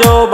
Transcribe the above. जो